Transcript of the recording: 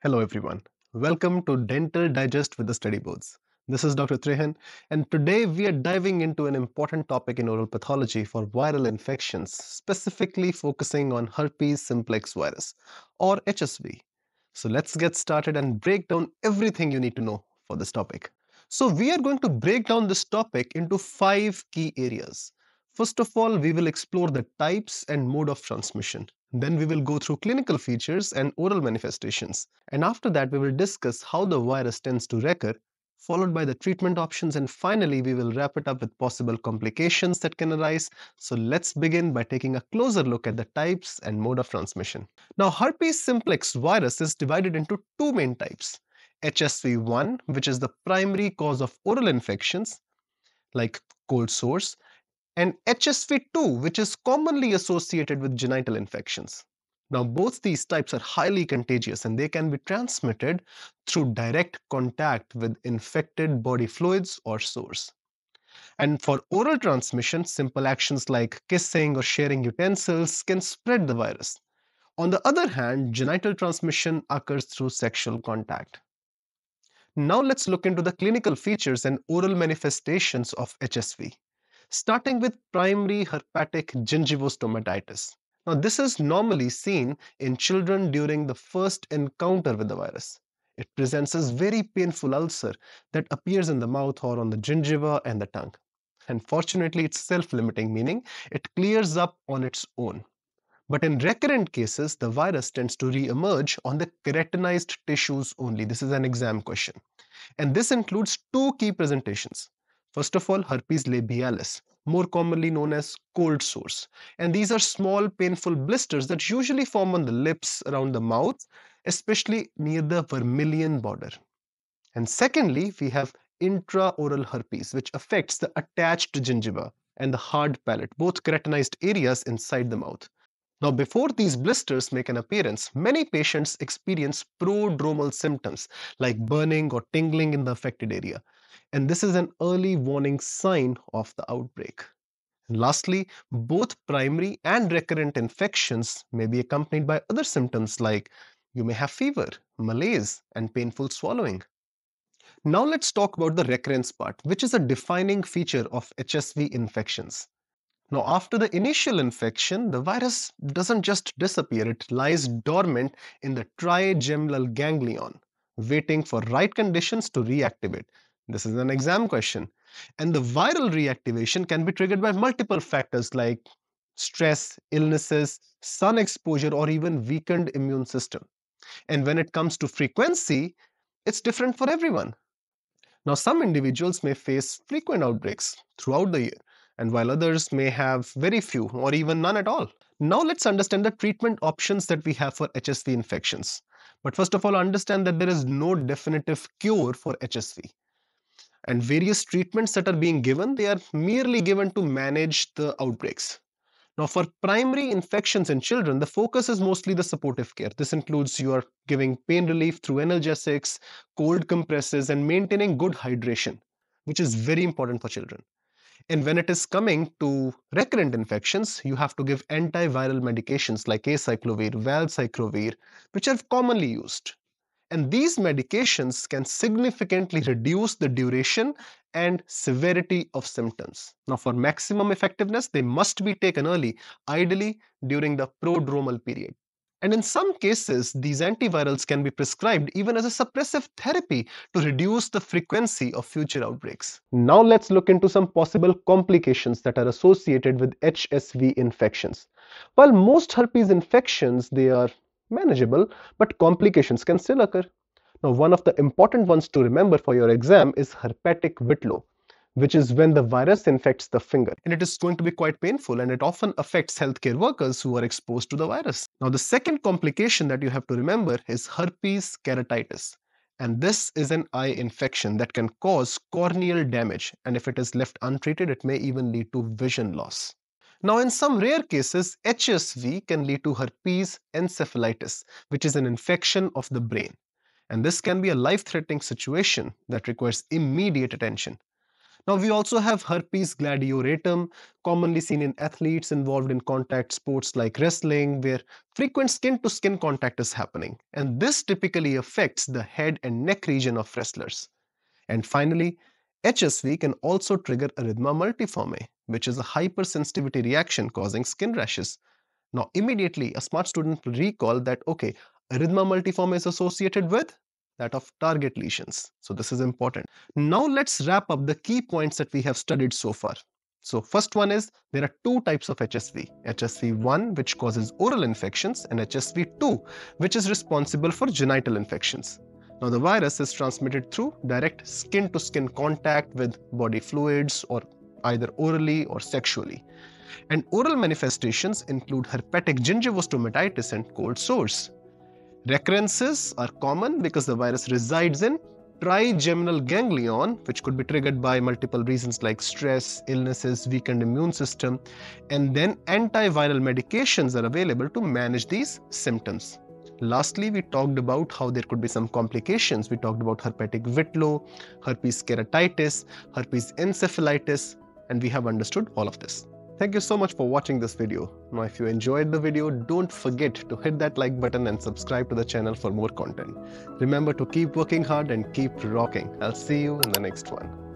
Hello everyone, welcome to Dental Digest with the Study Boards. This is Dr. Trehan, and today we are diving into an important topic in oral pathology for viral infections, specifically focusing on herpes simplex virus or HSV. So let's get started and break down everything you need to know for this topic. So we are going to break down this topic into 5 key areas. First of all, we will explore the types and mode of transmission. Then we will go through clinical features and oral manifestations. And after that, we will discuss how the virus tends to recur, followed by the treatment options. And finally, we will wrap it up with possible complications that can arise. So let's begin by taking a closer look at the types and mode of transmission. Now, herpes simplex virus is divided into 2 main types. HSV-1, which is the primary cause of oral infections, like cold sores, and HSV-2, which is commonly associated with genital infections. Now, both these types are highly contagious and they can be transmitted through direct contact with infected body fluids or sores. And for oral transmission, simple actions like kissing or sharing utensils can spread the virus. On the other hand, genital transmission occurs through sexual contact. Now, let's look into the clinical features and oral manifestations of HSV, starting with primary herpetic gingivostomatitis. Now, this is normally seen in children during the first encounter with the virus. It presents as very painful ulcer that appears in the mouth or on the gingiva and the tongue. And fortunately, it's self-limiting, meaning it clears up on its own. But in recurrent cases, the virus tends to re-emerge on the keratinized tissues only. This is an exam question. And this includes 2 key presentations. First of all, herpes labialis, more commonly known as cold sores. And these are small, painful blisters that usually form on the lips, around the mouth, especially near the vermilion border. And secondly, we have intraoral herpes, which affects the attached gingiva and the hard palate, both keratinized areas inside the mouth. Now, before these blisters make an appearance, many patients experience prodromal symptoms like burning or tingling in the affected area. And this is an early warning sign of the outbreak. And lastly, both primary and recurrent infections may be accompanied by other symptoms like you may have fever, malaise, and painful swallowing. Now let's talk about the recurrence part, which is a defining feature of HSV infections. Now, after the initial infection, the virus doesn't just disappear. It lies dormant in the trigeminal ganglion, waiting for right conditions to reactivate. This is an exam question. And the viral reactivation can be triggered by multiple factors like stress, illnesses, sun exposure, or even weakened immune system. And when it comes to frequency, it's different for everyone. Now, some individuals may face frequent outbreaks throughout the year, and while others may have very few or even none at all. Now let's understand the treatment options that we have for HSV infections. But first of all, understand that there is no definitive cure for HSV. And various treatments that are being given, they are merely given to manage the outbreaks. Now, for primary infections in children, the focus is mostly the supportive care. This includes you are giving pain relief through analgesics, cold compresses, and maintaining good hydration, which is very important for children. And when it is coming to recurrent infections, you have to give antiviral medications like acyclovir, valacyclovir, which are commonly used. And these medications can significantly reduce the duration and severity of symptoms. Now, for maximum effectiveness, they must be taken early, ideally during the prodromal period. And in some cases, these antivirals can be prescribed even as a suppressive therapy to reduce the frequency of future outbreaks. Now let's look into some possible complications that are associated with HSV infections. While most herpes infections, they are manageable, but complications can still occur. Now, one of the important ones to remember for your exam is herpetic whitlow, which is when the virus infects the finger. And it is going to be quite painful, and it often affects healthcare workers who are exposed to the virus. Now, the second complication that you have to remember is herpes keratitis. And this is an eye infection that can cause corneal damage. And if it is left untreated, it may even lead to vision loss. Now, in some rare cases, HSV can lead to herpes encephalitis, which is an infection of the brain. And this can be a life-threatening situation that requires immediate attention. Now we also have herpes gladiatorum, commonly seen in athletes involved in contact sports like wrestling, where frequent skin-to-skin contact is happening, and this typically affects the head and neck region of wrestlers. And finally, HSV can also trigger erythema multiforme, which is a hypersensitivity reaction causing skin rashes. Now immediately a smart student will recall that, okay, erythema multiforme is associated with that of target lesions. So this is important. Now let's wrap up the key points that we have studied so far. So first one is, there are two types of HSV, HSV-1, which causes oral infections, and HSV-2, which is responsible for genital infections. Now the virus is transmitted through direct skin-to-skin contact with body fluids, or either orally or sexually. And oral manifestations include herpetic gingivostomatitis and cold sores. Recurrences are common because the virus resides in trigeminal ganglion, which could be triggered by multiple reasons like stress, illnesses, weakened immune system, and then antiviral medications are available to manage these symptoms. Lastly, we talked about how there could be some complications. We talked about herpetic whitlow, herpes keratitis, herpes encephalitis, and we have understood all of this. Thank you so much for watching this video. Now, if you enjoyed the video, don't forget to hit that like button and subscribe to the channel for more content. Remember to keep working hard and keep rocking. I'll see you in the next one.